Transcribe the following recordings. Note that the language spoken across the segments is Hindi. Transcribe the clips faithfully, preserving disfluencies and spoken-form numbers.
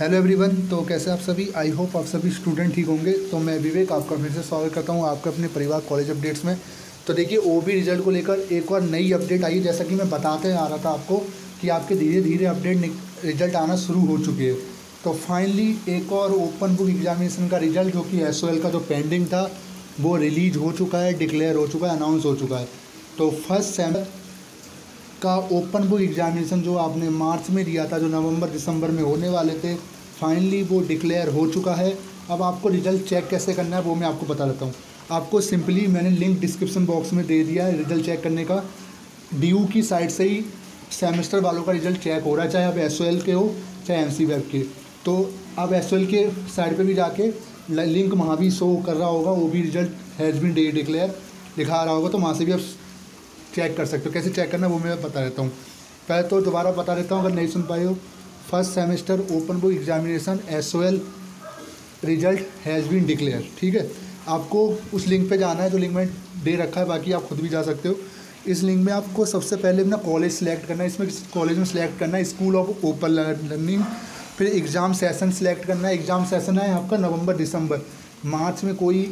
हेलो एवरीवन, तो कैसे आप सभी। आई होप आप सभी स्टूडेंट ठीक होंगे। तो मैं विवेक आपका फिर से स्वागत करता हूं आपके अपने परिवार कॉलेज अपडेट्स में। तो देखिए, ओबी रिजल्ट को लेकर एक और नई अपडेट आई है। जैसा कि मैं बताते आ रहा था आपको कि आपके धीरे धीरे अपडेट रिजल्ट आना शुरू हो चुकी है। तो फाइनली एक और ओपन बुक एग्जामिनेशन का रिजल्ट जो कि एस ओ एल का जो पेंडिंग था वो रिलीज हो चुका है, डिक्लेयर हो चुका है, अनाउंस हो चुका है। तो फर्स्ट सेम का ओपन बुक एग्जामिनेशन जो आपने मार्च में दिया था, जो नवंबर दिसंबर में होने वाले थे, फाइनली वो डिक्लेयर हो चुका है। अब आपको रिजल्ट चेक कैसे करना है वो मैं आपको बता देता हूँ। आपको सिंपली मैंने लिंक डिस्क्रिप्शन बॉक्स में दे दिया है रिजल्ट चेक करने का। डी यू की साइड से ही सेमेस्टर वालों का रिजल्ट चेक हो रहा है, चाहे आप एस ओ एल के हो चाहे एम सी वेब के। तो आप एस ओ एल के साइड पर भी जाके लिंक वहाँ भी शो कर रहा होगा, वो भी रिजल्ट हैज़ बीन डिक्लेयर दिखा रहा होगा। तो वहाँ से भी आप चेक कर सकते हो। कैसे चेक करना है वो मैं बता देता हूँ। पहले तो दोबारा बता देता हूँ अगर नहीं सुन पाए हो। First semester open book examination S O L result has been declare, ठीक है। आपको उस लिंक पे जाना है जो लिंक में दे रखा है, बाकी आप खुद भी जा सकते हो। इस लिंक में आपको सबसे पहले अपना कॉलेज सेलेक्ट करना है, इसमें कॉलेज में सेलेक्ट करना है स्कूल ऑफ ओपन लर्निंग। फिर एग्ज़ाम सेसन सेलेक्ट करना है। एग्ज़ाम सेसन है आपका नवम्बर दिसंबर, मार्च में कोई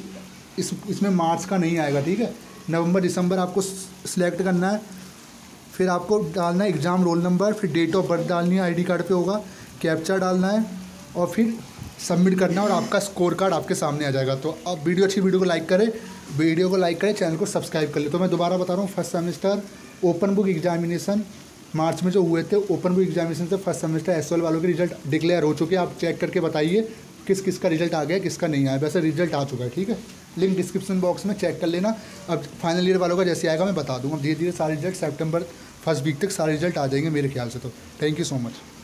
इस इसमें मार्च का नहीं आएगा, ठीक है। नवंबर दिसंबर आपको सिलेक्ट करना है। फिर आपको डालना है एग्ज़ाम रोल नंबर, फिर डेट ऑफ बर्थ डालनी है, आईडी कार्ड पे होगा, कैप्चा डालना है और फिर सबमिट करना है और आपका स्कोर कार्ड आपके सामने आ जाएगा। तो आप वीडियो अच्छी वीडियो को लाइक करें, वीडियो को लाइक करें, चैनल को सब्सक्राइब कर ले। तो मैं दोबारा बता रहा हूँ, first semester open book examination मार्च में जो हुए थे ओपन बुक एग्जामिनेशन से first semester S O L वालों के रिजल्ट डिक्लेयर हो चुके हैं। आप चेक करके बताइए किस किस का रिजल्ट आ गया, किसका नहीं आया। वैसे रिजल्ट आ चुका है, ठीक है। लिंक डिस्क्रिप्शन बॉक्स में चेक कर लेना। अब फाइनल ईयर वालों का जैसे आएगा मैं बता दूंगा। अब धीरे धीरे सारे रिजल्ट सितंबर फर्स्ट वीक तक सारे रिजल्ट आ जाएंगे मेरे ख्याल से। तो थैंक यू सो मच।